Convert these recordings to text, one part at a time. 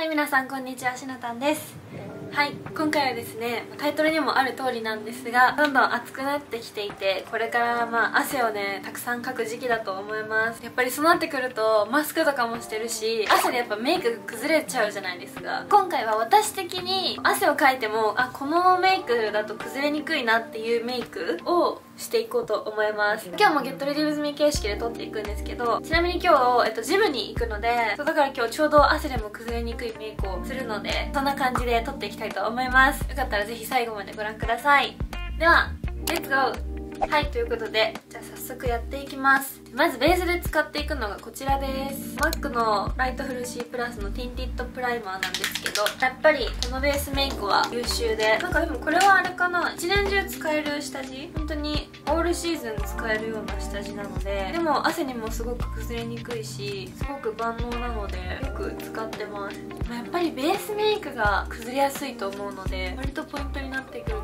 はい、皆さんこんにちは、しのたんです。はい、今回はですね、タイトルにもある通りなんですが、どんどん暑くなってきていて、これから汗をねたくさんかく時期だと思います。やっぱりそうなってくるとマスクとかもしてるし、汗でやっぱメイクが崩れちゃうじゃないですか。今回は私的に汗をかいてもこのメイクだと崩れにくいなっていうメイクをしていこうと思います。今日もGetReadyBoozeman形式で撮っていくんですけど、ちなみに今日、ジムに行くので、だから今日ちょうど汗でも崩れにくいメイクをするので、そんな感じで撮っていきたいと思います。よかったらぜひ最後までご覧ください。ではレッツゴー。はい、ということで、じゃあ早速やっていきます。まずベースで使っていくのがこちらです。MAC のライトフル C プラスのティンティッドプライマーなんですけど、やっぱりこのベースメイクは優秀で、なんかでもこれはあれかな、一年中使える下地、本当にオールシーズン使えるような下地なので、でも汗にもすごく崩れにくいし、すごく万能なのでよく使ってます。やっぱりベースメイクが崩れやすいと思うので、割とポイントになってくると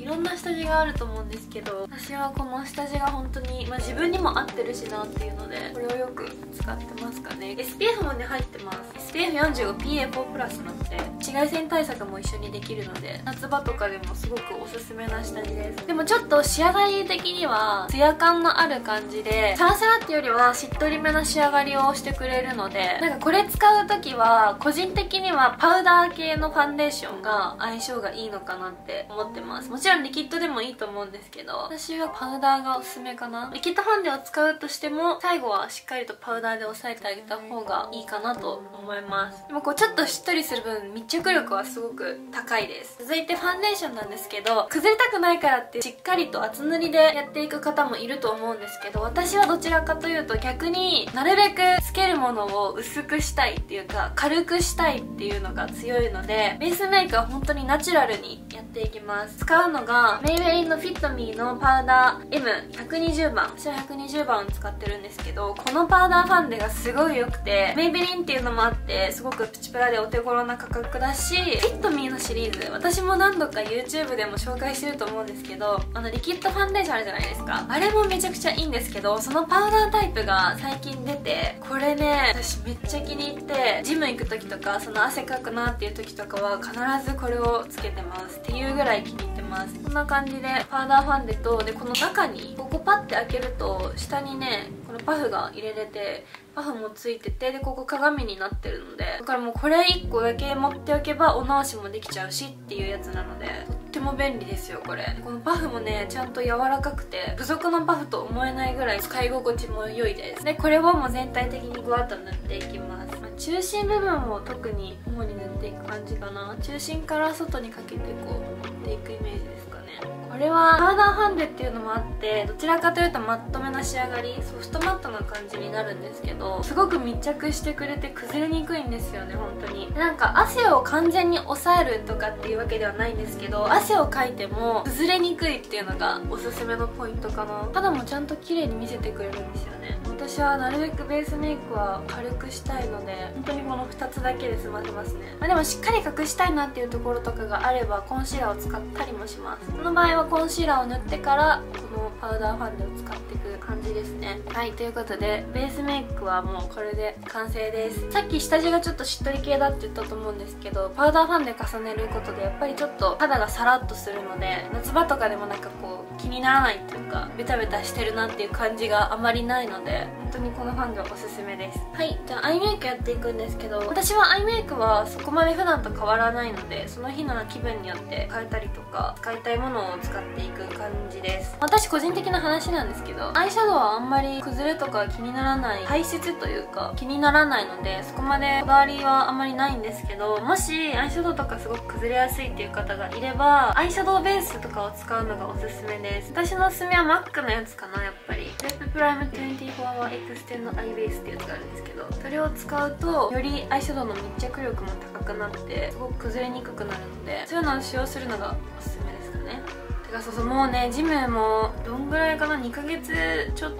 いろんな下地があると思うんですけど、私はこの下地が本当に、自分にも合ってるしなっていうので、これをよく使ってますかね。 SPF もね入ってます。 SPF45PA4+なので紫外線対策も一緒にできるので、夏場とかでもすごくおすすめな下地です。でもちょっと仕上がり的にはツヤ感のある感じで、サラサラっていうよりはしっとりめな仕上がりをしてくれるので、なんかこれ使う時は個人的にはパウダー系のファンデーションが相性がいいのかなって思ってます。もちろんリキッドでもいいと思うんですけど、私はパウダーがおすすめかな。リキッドファンデを使うとしても、最後はしっかりとパウダーで押さえてあげた方がいいかなと思います。でもこうちょっとしっとりする分、密着力はすごく高いです。続いてファンデーションなんですけど、崩れたくないからってしっかりと厚塗りでやっていく方もいると思うんですけど、私はどちらかというと逆になるべくつけるものを薄くしたいっていうか、軽くしたいっていうのが強いので、ベースメイクは本当にナチュラルにやっていきます。使うのがメイウェイのフィットミーのパウダー M120番、私は120番を使ってるんですけど、このパウダーファンデがすごい良くて、メイベリンっていうのもあってすごくプチプラでお手頃な価格だし、フィットミーのシリーズ、私も何度か YouTube でも紹介してると思うんですけど、リキッドファンデーションあるじゃないですか、あれもめちゃくちゃいいんですけど、そのパウダータイプが最近出て、これね私めっちゃ気に入って、ジム行く時とか、その汗かくなっていう時とかは必ずこれをつけてますっていうぐらい気に入ってます。こんな感じでパウダーファンデと、でこの中にここパッて開けると下にねこのパフが入れれて、パフもついてて、でここ鏡になってるので、だからもうこれ1個だけ持っておけばお直しもできちゃうしっていうやつなので、とっても便利ですよこれ。このパフもねちゃんと柔らかくて、付属のパフと思えないぐらい使い心地も良いです。でこれをもう全体的にグワッと塗っていきます。中心部分を特に頬に塗っていく感じかな。中心から外にかけてこう塗っていくイメージですかね。これはパウダーファンデっていうのもあって、どちらかというとマットめな仕上がり、ソフトマットな感じになるんですけど、すごく密着してくれて崩れにくいんですよね本当に。なんか汗を完全に抑えるとかっていうわけではないんですけど、汗をかいても崩れにくいっていうのがおすすめのポイントかな。肌もちゃんと綺麗に見せてくれるんですよね。私はなるべくベースメイクは軽くしたいので、本当にこの2つだけで済ませますね。でもしっかり隠したいなっていうところとかがあれば、コンシーラーを使ったりもします。その場合はコンシーラーを塗ってからこのパウダーファンデを使っていく感じですね。はい、ということでベースメイクはもうこれで完成です。さっき下地がちょっとしっとり系だって言ったと思うんですけど、パウダーファンデ重ねることでやっぱりちょっと肌がサラッとするので、夏場とかでもなんかこう気にならないっていうか、ベタベタしてるなっていう感じがあまりないので、本当にこのファンデはおすすめです。はい、じゃあアイメイクやっていくんですけど、私はアイメイクはそこまで普段と変わらないので、その日の気分によって変えたりとか、使いたいものを使っていく感じです。私個人的な話なんですけど、アイシャドウはあんまり崩れとか気にならない、排出というか気にならないので、そこまでこだわりはあんまりないんですけど、もしアイシャドウとかすごく崩れやすいっていう方がいれば、アイシャドウベースとかを使うのがおすすめです。私のおすすめは MAC のやつかな。やっぱりクレーププライム24はエクステンドアイベースっていうやつがあるんですけど、それを使うとよりアイシャドウの密着力も高くなって、すごく崩れにくくなるので、そういうのを使用するのがおすすめですかね。てかそうそう、もうねジムもどんぐらいかな、2ヶ月ちょっ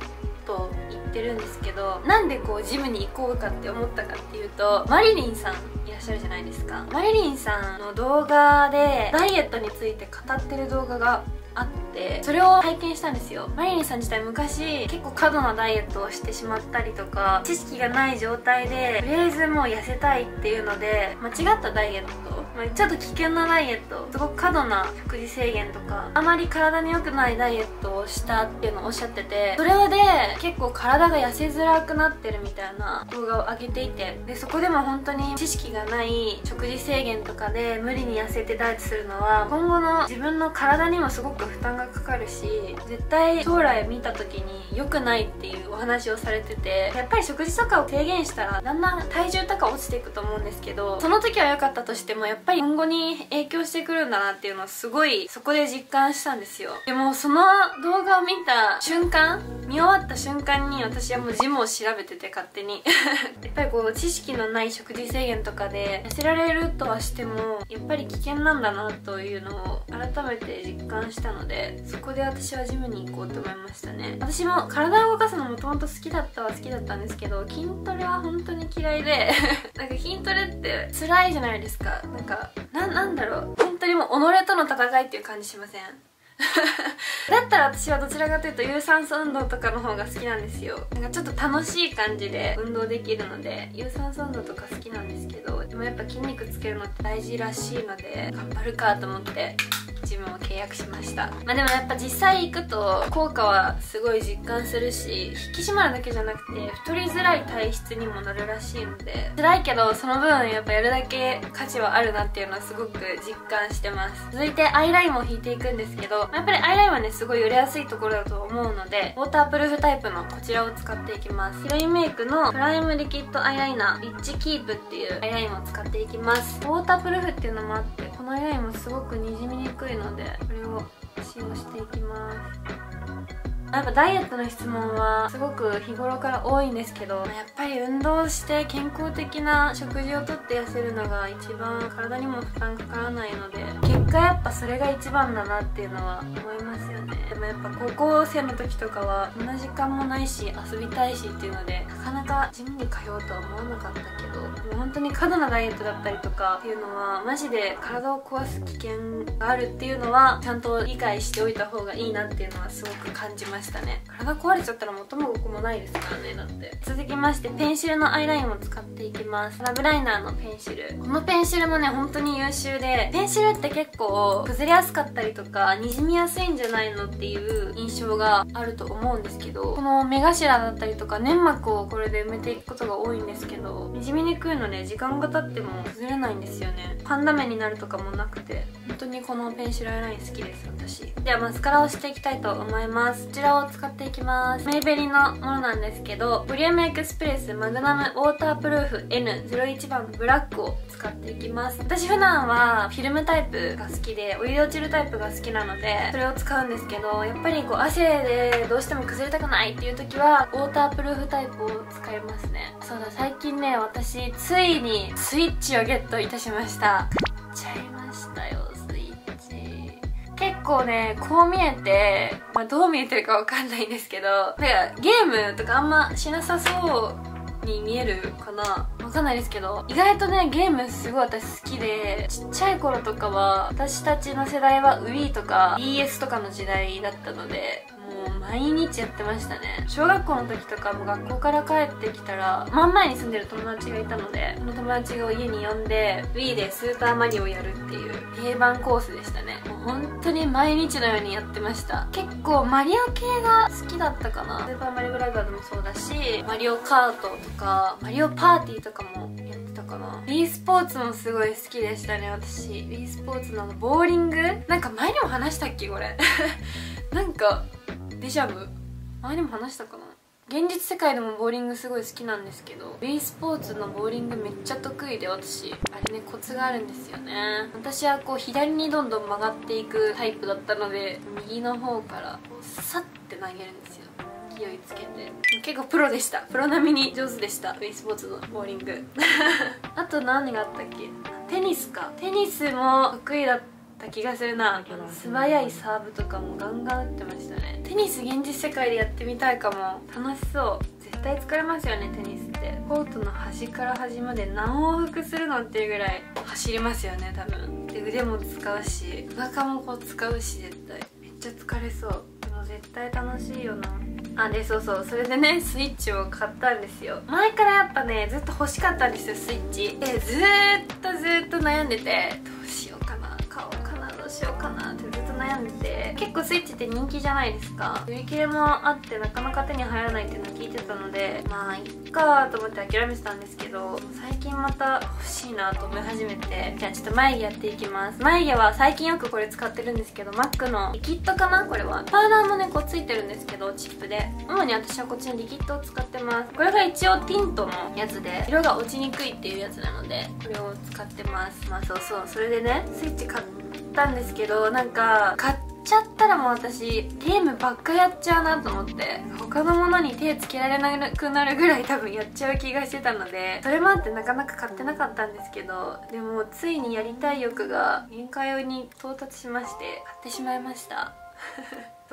と行ってるんですけど、なんでこうジムに行こうかって思ったかっていうと、マリリンさんいらっしゃるじゃないですか。マリリンさんの動画でダイエットについて語ってる動画があって、て、それを拝見したんですよ。マリリンさん自体昔結構過度なダイエットをしてしまったりとか、知識がない状態でとりあえずもう痩せたいっていうので、間違ったダイエット、ちょっと危険なダイエット、すごく過度な食事制限とか、あまり体に良くないダイエットをしたっていうのをおっしゃってて、それで結構体が痩せづらくなってるみたいな動画を上げていて、でそこでも本当に知識がない食事制限とかで無理に痩せてダイエットするのは今後の自分の体にもすごく負担がかかるし、絶対将来見た時に良くないっていうお話をされてて、やっぱり食事とかを制限したらだんだん体重とか落ちていくと思うんですけど、その時は良かったとしてもやっぱり今後に影響してくるんだなっていうのはすごいそこで実感したんですよ。でもその動画を見た瞬間、見終わった瞬間に私はもうジムを調べてて勝手にやっぱりこう知識のない食事制限とかで痩せられるとはしてもやっぱり危険なんだなというのを改めて実感したので、そこで私はジムに行こうと思いましたね。私も体を動かすのもともと好きだったんですけど、筋トレは本当に嫌いでなんか筋トレって辛いじゃないですか。なんだろう、本当にもう己との戦いっていう感じしませんだったら私はどちらかというと有酸素運動とかの方が好きなんですよ。なんかちょっと楽しい感じで運動できるので有酸素運動とか好きなんですけど、でもやっぱ筋肉つけるのって大事らしいので頑張るかと思ってジムを契約しました。まあでもやっぱ実際行くと効果はすごい実感するし、引き締まるだけじゃなくて太りづらい体質にもなるらしいので、辛いけどその分やっぱやるだけ価値はあるなっていうのはすごく実感してます。続いてアイラインを引いていくんですけど、やっぱりアイラインはねすごい売れやすいところだと思うので、ウォータープルーフタイプのこちらを使っていきます。ヒロインメイクのプライムリキッドアイライナーリッチキープっていうアイラインを使っていきます。ウォータープルーフっていうのもあって、このアイラインもすごくにじみにくいのでこれを使用していきます。やっぱダイエットの質問はすごく日頃から多いんですけど、やっぱり運動して健康的な食事をとって痩せるのが一番体にも負担かからないので、結果やっぱそれが一番だなっていうのは思いますよね。でもやっぱ高校生の時とかはそんな時間もないし遊びたいしっていうので、なかなかジムに通おうとは思わなかったけど、もう本当に過度なダイエットだったりとかっていうのはマジで体を壊す危険があるっていうのはちゃんと理解しておいた方がいいなっていうのはすごく感じました。体壊れちゃったら元も子もないですからね。だって続きましてペンシルのアイラインを使っていきます。ラブライナーのペンシル、このペンシルもね本当に優秀で、ペンシルって結構崩れやすかったりとかにじみやすいんじゃないのっていう印象があると思うんですけど、この目頭だったりとか粘膜をこれで埋めていくことが多いんですけど、にじみにくいので時間が経っても崩れないんですよね。パンダ目になるとかもなくて、本当にこのペンシルアイライン好きです私。ではマスカラをしていきたいと思います。こちらを使っていきます。メイベリのものなんですけど、ボリュームエクスプレスマグナムウォータープルーフ N01 番ブラックを使っていきます。私普段はフィルムタイプが好きでオイル落ちるタイプが好きなのでそれを使うんですけど、やっぱりこう汗でどうしても崩れたくないっていう時はウォータープルーフタイプを使いますね。そうだ、最近ね私ついにスイッチをゲットいたしました。買っちゃいましたよスイッチ。結構ねこう見えて、まあ、どう見えてるかわかんないんですけど、なんかゲームとかあんましなさそうに見えるかな、わかんないですけど、意外とねゲームすごい私好きで、ちっちゃい頃とかは私たちの世代は Wii とか DS とかの時代だったのでもう毎日やってましたね。小学校の時とかも学校から帰ってきたら、真ん前に住んでる友達がいたので、その友達を家に呼んで Wii でスーパーマリオをやるっていう定番コースでしたね。もう本当に毎日のようにやってました。結構マリオ系が好きだったかな。スーパーマリオブラザーズもそうだし、マリオカートとかマリオパーティーとかもやってたかな。 Wii スポーツもすごい好きでしたね私。 Wii スポーツのボーリング、なんか前にも話したっけこれなんかデジャブ前にも話したかな。現実世界でもボーリングすごい好きなんですけど、 Wii スポーツのボーリングめっちゃ得意で私、あれねコツがあるんですよね。私はこう左にどんどん曲がっていくタイプだったので、右の方からこうサッて投げるんですよ勢いつけて。結構プロでした。プロ並みに上手でした Wii スポーツのボーリングあと何があったっけ、テニスか。テニスも得意だった気がするな。素早いサーブとかもガンガン打ってましたね。テニス現実世界でやってみたいかも。楽しそう。絶対疲れますよねテニスって。コートの端から端まで何往復するのっていうぐらい走りますよね多分。で腕も使うし、お腹もこう使うし、絶対めっちちゃ疲れそう。でも絶対楽しいよな。あ、で、そうそう、それでねスイッチを買ったんですよ。前からやっぱねずっと欲しかったんですよ、スイッチ。でずっと悩んでて、どうしようかな、買おうかな、どうしようかなってずっと悩んでて、結構スイッチって人気じゃないですか。売り切れもあってなかなか手に入らないっていうのを聞いてたので、まあいっかと思って諦めてたんですけど、最近また欲しいなと思い始めて。じゃあちょっと眉毛やっていきます。眉毛は最近よくこれ使ってるんですけど、マックのリキッドかな、これは。パウダーもねこうついてるんですけど、チップで。主に私はこっちのリキッドを使ってます。これが一応ティントのやつで、色が落ちにくいっていうやつなのでこれを使ってます。まあそうそう、それでねスイッチ買ったんですけど、なんか買ってちゃったらもう私ゲームばっかやっちゃうなと思って、他のものに手つけられなくなるぐらい多分やっちゃう気がしてたので、それもあってなかなか買ってなかったんですけど、でもついにやりたい欲が限界に到達しまして買ってしまいました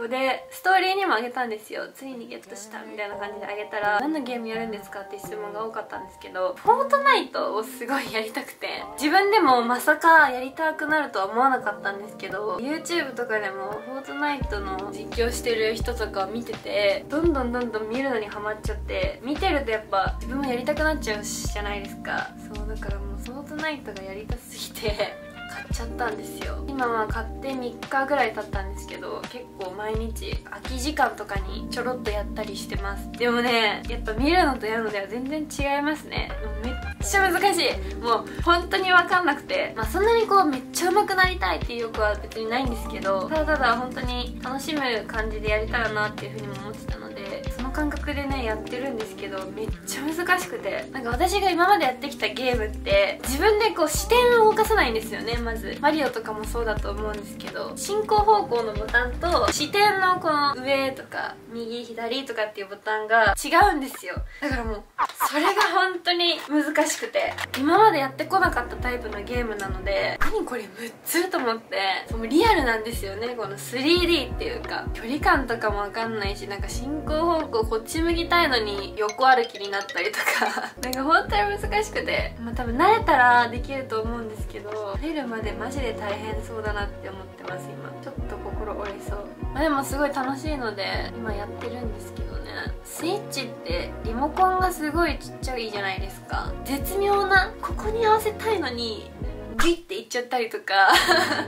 でストーリーにもあげたんですよ。ついにゲットしたみたいな感じであげたら、何のゲームやるんですかって質問が多かったんですけど、フォートナイトをすごいやりたくて、自分でもまさかやりたくなるとは思わなかったんですけど、 YouTube とかでもフォートナイトの実況してる人とかを見てて、どんどん見るのにハマっちゃって、見てるとやっぱ自分もやりたくなっちゃうじゃないですか。そうだからもうフォートナイトがやりたすぎて買っちゃったんですよ。今は買って3日ぐらい経ったんですけど、結構毎日空き時間とかにちょろっとやったりしてます。でもねやっぱ見るのとやるのでは全然違いますね。めっちゃ難しい、もう本当に分かんなくて、まあそんなにこうめっちゃ上手くなりたいっていう欲は別にないんですけど、ただ本当に楽しむ感じでやれたらなっていうふうにも思ってたので、その感覚でねやってるんですけど、めっちゃ難しくて、なんか私が今までやってきたゲームって自分でこう視点を動かさないんですよね。まずマリオとかもそうだと思うんですけど、進行方向のボタンと視点のこの上とか右左とかっていうボタンが違うんですよ。だからもうそれが本当に難しくて、今までやってこなかったタイプのゲームなので、何これ6つと思って、もうリアルなんですよね。この 3D っていうか距離感とかも分かんないし、なんか進行方向こっち向きたいのに横歩きになったりとかなんか本当に難しくて、まあ多分慣れたらできると思うんですけど、慣れるまでマジで大変そうだなって思ってます。今ちょっと心折れそう。まあでもすごい楽しいので今やってるんですけどね。スイッチってリモコンがすごいちっちゃいじゃないですか。絶妙な、ここに合わせたいのにグイっていっちゃったりとか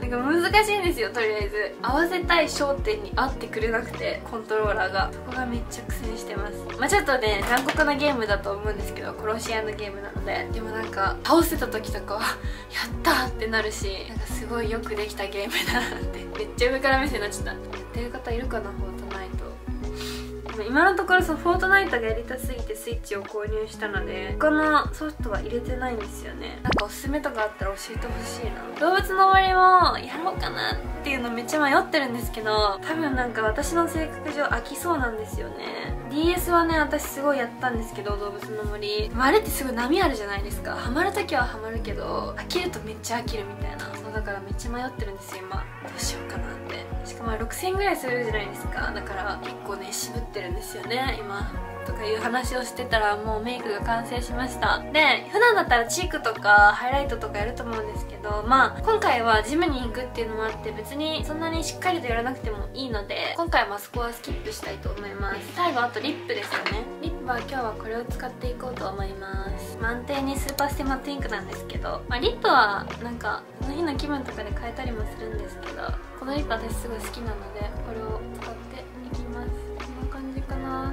なんか難しいんですよ。とりあえず合わせたい焦点に合ってくれなくて、コントローラーがそこがめっちゃ苦戦してます。まあちょっとね残酷なゲームだと思うんですけど、殺し屋のゲームなので、でもなんか倒せた時とかはやったーってなるし、なんかすごいよくできたゲームだなってめっちゃ上から目線になっちゃった。やってる方いるかな、フォートナイト。今のところそのフォートナイトがやりたすぎてスイッチを購入したので、他のソフトは入れてないんですよね。なんかおすすめとかあったら教えてほしいな。動物の森もやろうかなっていうのめっちゃ迷ってるんですけど、多分なんか私の性格上飽きそうなんですよね。DS はね私すごいやったんですけど、動物の森、あれってすごい波あるじゃないですか。ハマるときはハマるけど、飽きるとめっちゃ飽きるみたいな。そうだからめっちゃ迷ってるんですよ今、どうしようかなって。しかも6000円ぐらいするじゃないですか。だから結構ね渋ってるんですよね今とかいう話をしてたら、もうメイクが完成しました。で普段だったらチークとかハイライトとかやると思うんですけど、まあ今回はジムに行くっていうのもあって別にそんなにしっかりとやらなくてもいいので、今回はそこはスキップしたいと思います。最後あとリップですよね。リップは今日はこれを使っていこうと思います。満点にスーパーステマティンクなんですけど、まあ、リップはなんかその日の気分とかで変えたりもするんですけど、このリップ私すごい好きなのでこれを使っていきます。こんな感じかな。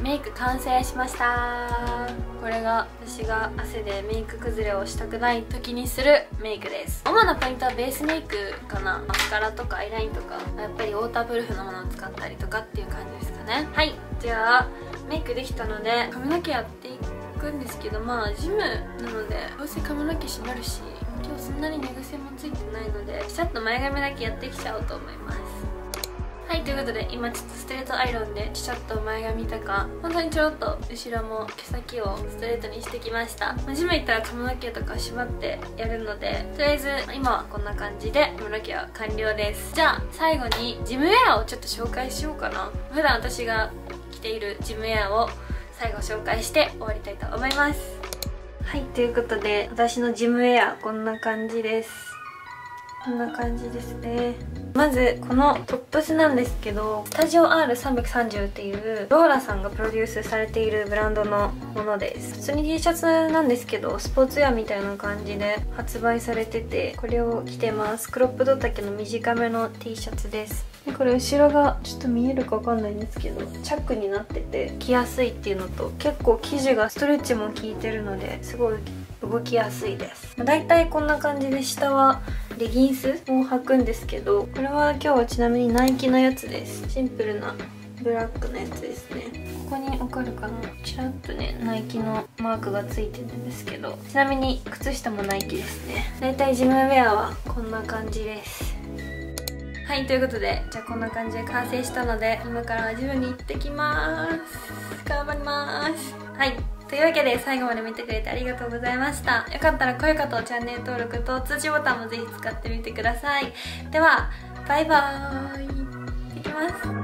メイク完成しました。これが私が汗でメイク崩れをしたくない時にするメイクです。主なポイントはベースメイクかな。マスカラとかアイラインとか、やっぱりウォータープルーフのものを使ったりとかっていう感じですかね。はい、じゃあメイクできたので髪の毛やっていくんですけど、まあジムなのでどうせ髪の毛締まるし、今日そんなに寝癖もついてないので、ちょっと前髪だけやってきちゃおうと思います。はい、ということで今ちょっとストレートアイロンでちょっと前髪とか本当にちょろっと後ろも毛先をストレートにしてきました。ジム行ったら髪の毛とか縛ってやるので、とりあえず今はこんな感じで髪の毛は完了です。じゃあ最後にジムウェアをちょっと紹介しようかな。普段私が着ているジムウェアを最後紹介して終わりたいと思います。はい、ということで私のジムウェアこんな感じです。こんな感じですね。まずこのトップスなんですけど、スタジオ R330 っていうローラさんがプロデュースされているブランドのものです。普通に T シャツなんですけど、スポーツウェアみたいな感じで発売されてて、これを着てます。クロップド丈の短めの T シャツです。でこれ後ろがちょっと見えるかわかんないんですけど、チャックになってて着やすいっていうのと、結構生地がストレッチも効いてるのですごい動きやすいです。だいたいこんな感じで、下はレギンスを履くんですけど、これは今日はちなみにナイキのやつです。シンプルなブラックのやつですね。ここにわかるかな、ちらっとねナイキのマークがついてるんですけど、ちなみに靴下もナイキですね。だいたいジムウェアはこんな感じです。はい、ということで、じゃあこんな感じで完成したので、今からジムに行ってきます。頑張ります。はい、というわけで最後まで見てくれてありがとうございました。よかったら高評価とチャンネル登録と通知ボタンもぜひ使ってみてください。では、バイバーイ。行ってきます。